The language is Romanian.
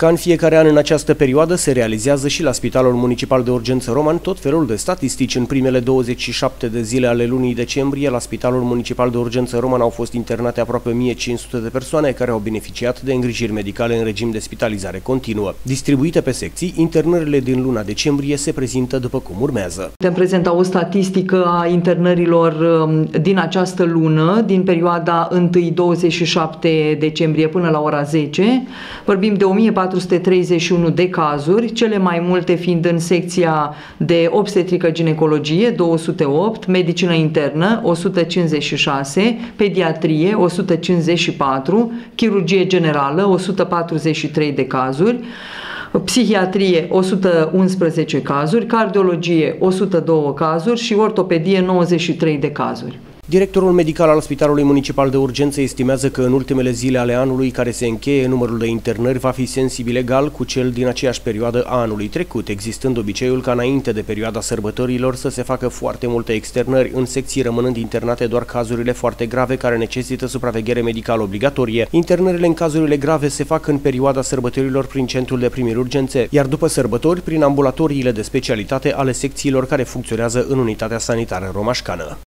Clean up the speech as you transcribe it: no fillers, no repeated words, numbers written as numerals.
Ca în fiecare an în această perioadă se realizează și la Spitalul Municipal de Urgență Roman tot felul de statistici. În primele 27 de zile ale lunii decembrie, la Spitalul Municipal de Urgență Roman au fost internate aproape 1500 de persoane care au beneficiat de îngrijiri medicale în regim de spitalizare continuă. Distribuite pe secții, internările din luna decembrie se prezintă după cum urmează. Putem prezenta o statistică a internărilor din această lună, din perioada 1-27 decembrie până la ora 10. Vorbim de 1431 de cazuri, cele mai multe fiind în secția de obstetrică-ginecologie, 208, medicină internă, 156, pediatrie, 154, chirurgie generală, 143 de cazuri, psihiatrie, 111 cazuri, cardiologie, 102 cazuri și ortopedie, 93 de cazuri. Directorul medical al Spitalului Municipal de Urgență estimează că în ultimele zile ale anului care se încheie, numărul de internări va fi sensibil egal cu cel din aceeași perioadă a anului trecut, existând obiceiul ca înainte de perioada sărbătorilor să se facă foarte multe externări, în secții rămânând internate doar cazurile foarte grave care necesită supraveghere medicală obligatorie. Internările în cazurile grave se fac în perioada sărbătorilor prin centrul de primiri urgențe, iar după sărbători prin ambulatoriile de specialitate ale secțiilor care funcționează în unitatea sanitară romașcană.